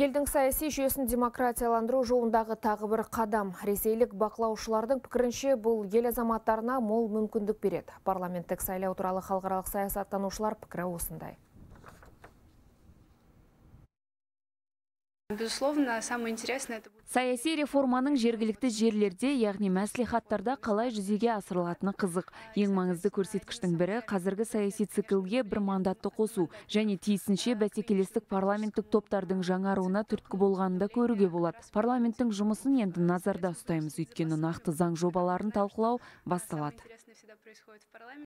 Елдің саяси жүйесін демократияландыру жолындағы тағы бір қадам. Ресейлік бақылаушылардың пікірінше бұл ел азаматтарына мол мүмкіндік береді. Парламенттік сайлау туралы халықаралық саясаттанушылар пікірі осындай. Безусловно, самое интересное это будет. Саяси реформаның жергілікті жерлерде, яғни мәслихаттарда қалай жүзеге асырылатыны қызық. Ең маңызды көрсеткіштің бірі қазіргі саяси циклге бір мандатты қосу, және тиісінше бәсекелестік парламенттік топтардың жаңаруына түрткі болғанын да көруге болады. Парламенттің жұмысын енді назарда ұстаймыз, өйткені нақты заң жобаларын талқылау басталады.